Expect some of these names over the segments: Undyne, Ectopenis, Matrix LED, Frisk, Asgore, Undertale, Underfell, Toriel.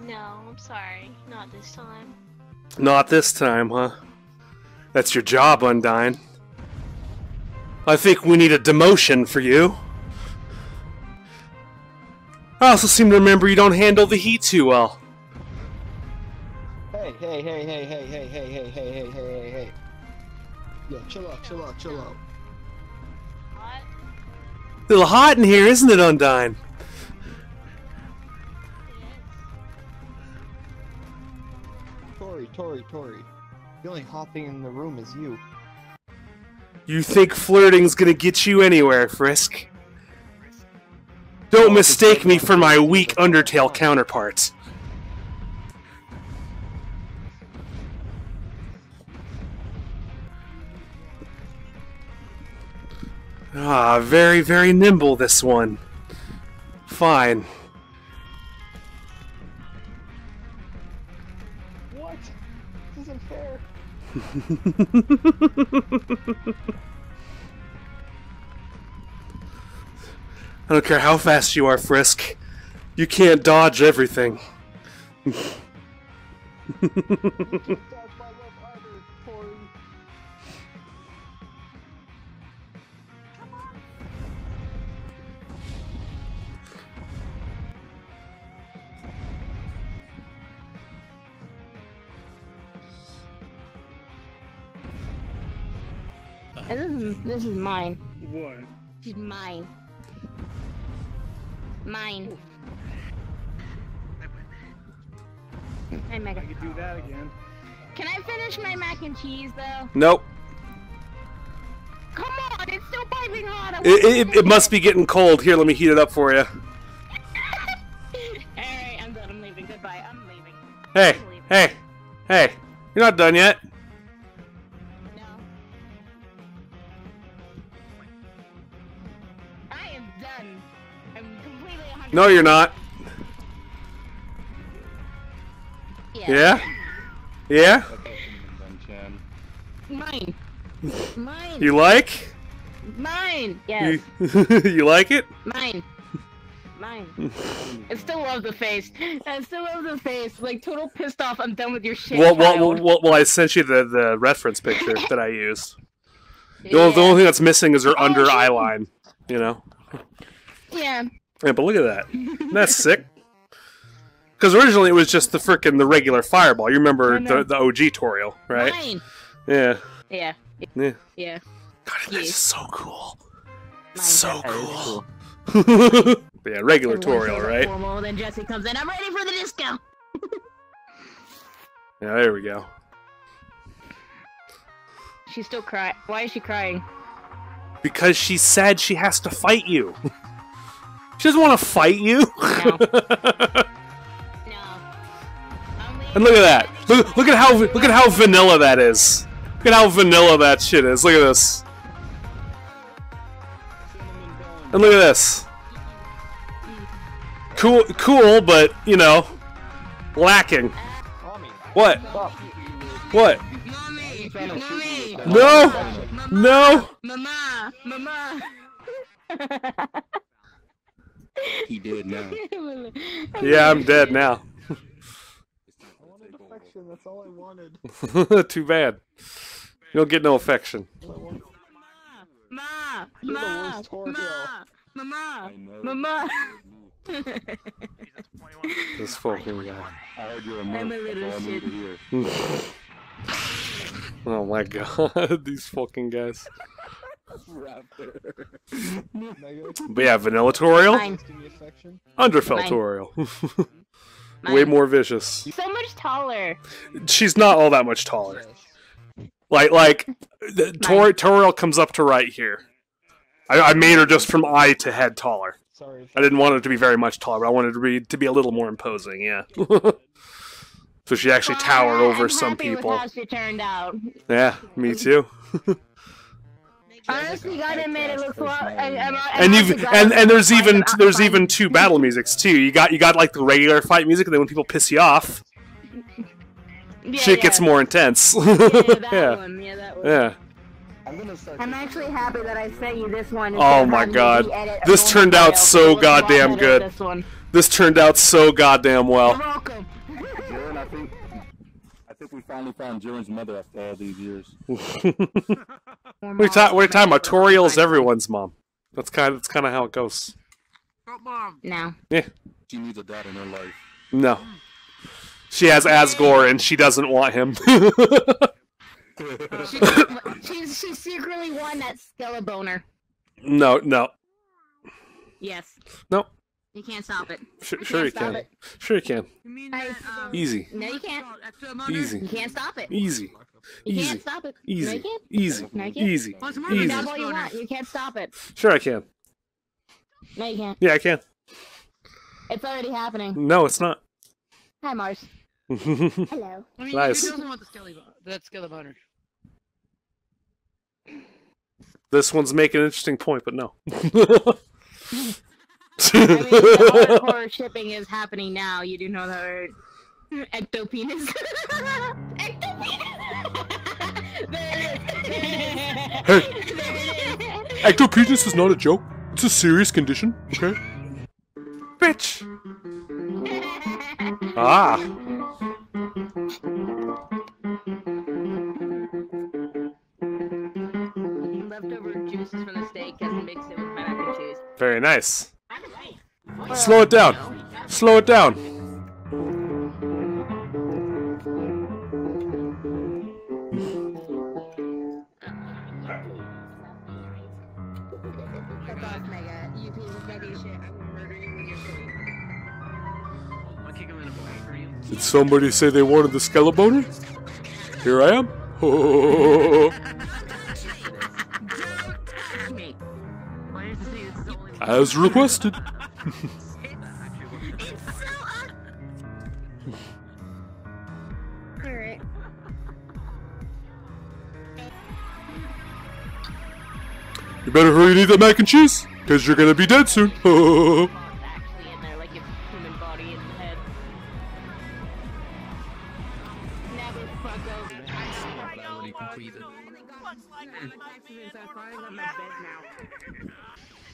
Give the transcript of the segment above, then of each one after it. No, I'm sorry. Not this time. Not this time, huh? That's your job, Undyne. I think we need a demotion for you. I also seem to remember you don't handle the heat too well. Hey, hey, hey, hey, hey, hey, hey, hey, hey, hey, hey, hey, hey. Yeah, chill out, chill out, chill out. Hot? A little hot in here, isn't it, Undyne? Tori. The only hot thing in the room is you. You think flirting's gonna get you anywhere, Frisk? Don't mistake me for my weak Undertale counterparts. Ah, very, very nimble, this one. Fine. What? This isn't fair. I don't care how fast you are, Frisk. You can't dodge everything. You can't dodge my love either, Tori. Come on. This is mine. What? This is mine. Mine. I could do that again. Can I finish my mac and cheese though? Nope. Come on, it's still piping hot. It must be getting cold. Here, let me heat it up for you. Alright, I'm done. I'm leaving. Goodbye. I'm leaving. Hey, I'm leaving. Hey. You're not done yet. No, you're not. Yeah? Mine. Mine. You like? Mine. Yes. You like it? Mine. I still love the face. Like, total pissed off. I'm done with your shit. Well, I sent you the reference picture that I used. Yeah. The only thing that's missing is her under eye line. You know? Yeah. Yeah, but look at that. Isn't that sick? Because originally it was just the frickin' the regular fireball. You remember the OG Toriel, right? Mine. Yeah. God, that's so cool. Mine. So cool. Yeah, regular Toriel, right? Formal, then Jesse comes in. I'm ready for the disco. Yeah, there we go. She's still crying. Why is she crying? Because she said she has to fight you. She doesn't want to fight you. No. And look at that. Look at how vanilla that is. Look at how vanilla that shit is. Look at this. And look at this. Cool, but you know, lacking. What? What? No. Mama. He did now. Yeah, I'm dead now. I wanted affection, that's all I wanted. Too bad. You don't get no affection. Ma. This fucking guy. I'm a little shit. Oh my god, these fucking guys. But yeah, vanilla Toriel, Underfell Toriel, way more vicious. So much taller. She's not all that much taller. Like Toriel comes up to right here. I made her just from eye to head taller. I didn't want her to be very much taller. But I wanted her to be a little more imposing. Yeah. So she actually towered over some people. I'm happy with how she turned out. Yeah, me too. Honestly, God, it made it look cool. And there's even two battle musics too. You got like the regular fight music, and then when people piss you off, shit gets more intense. Yeah, that one. Yeah. I'm actually happy that I sent you this one. Oh my God, this turned out so goddamn good. This turned out so goddamn well. You're welcome. finally found Jiren's mother after all these years. we're talking about Toriel's everyone's mom. That's kind of how it goes. Not mom. No. Yeah. She needs a dad in her life. No. She has Asgore and she doesn't want him. she secretly won that Stella boner. No, no. Yes. Nope. You can't stop it. Sure you can. You mean that, easy. No, you can't. Easy. You can't stop it. Easy. You can't stop it. Easy. No, you can't. Easy. No, you can't. Easy. You can all you want. You can't stop it. Sure I can. No, you can't. Yeah, I can. It's already happening. No, it's not. Hi, Mars. Hello. I mean, nice. Who doesn't want the skelly boner? This one's making an interesting point, but no. I mean, the hardcore shipping is happening now. You do know that word. Ectopenis. Ectopenis! There it is. Hey! Ectopenis is not a joke. It's a serious condition, okay? Bitch! Ah! Leftover juices from the steak and mixed it with pineapple juice. Very nice. Slow it down. Slow it down. Did somebody say they wanted the skeleton? Here I am. Oh. As requested. It's so all right. You better hurry and eat that mac and cheese, because you're gonna be dead soon. Oh. Actually in there, like a human body in the head. Never fuck over. I already completed.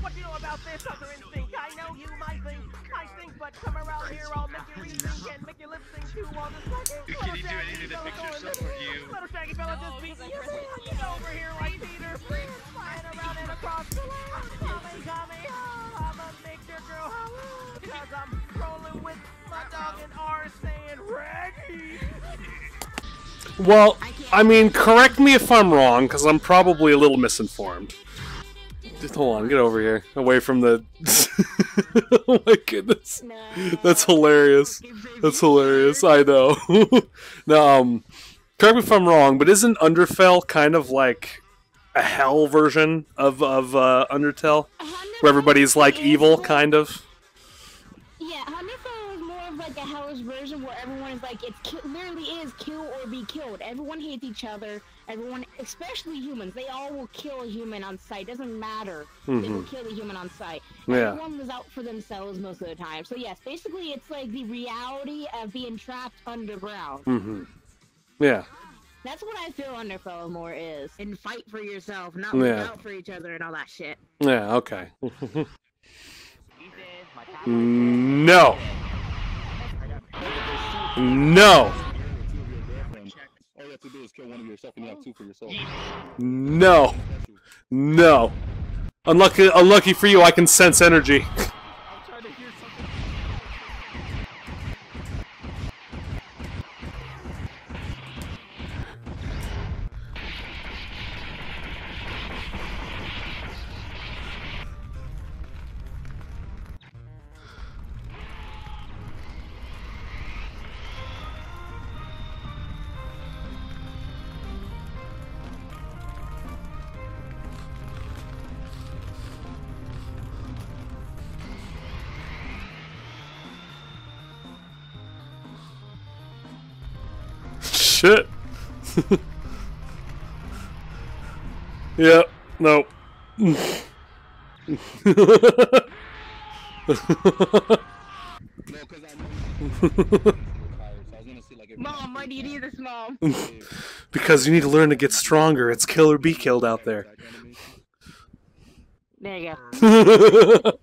What do you know about this other instinct? I know you might think. I think, but come around here, I'll make you rethink and make you lip sync to all the second. Can you do anything to fix yourself or you? Little shaggy fella, just beat you. Get over here like Peter. Flying around and across the land. Mommy, mommy, oh, I'ma make your girl holler. Cause I'm rolling with my dog and R saying, Reggie. Well, I mean, correct me if I'm wrong, because I'm probably a little misinformed. Just hold on, get over here. Away from the... Oh my goodness. No. That's hilarious. That's hilarious, I know. Now, correct me if I'm wrong, but isn't Underfell kind of like a hell version of Undertale? Where everybody's like evil, kind of? Yeah, Underfell is more of like a hellish version where everyone is like, it literally is kill or be killed. Everyone hates each other. Everyone, especially humans, they all will kill a human on sight. Doesn't matter. Mm-hmm. They will kill a human on sight. Yeah. Everyone was out for themselves most of the time. So yes, basically it's like the reality of being trapped underground. Mm-hmm. Yeah. That's what I feel Underfell more is. And fight for yourself, not look out for each other and all that shit. Yeah, okay. No. No. To do is kill one of yourself and you have two for yourself. No. No. Unlucky for you, I can sense energy. I'll try to hear shit. Yeah, no. Mom, why do you do this, Mom? Because you need to learn to get stronger. It's kill or be killed out there. There you go.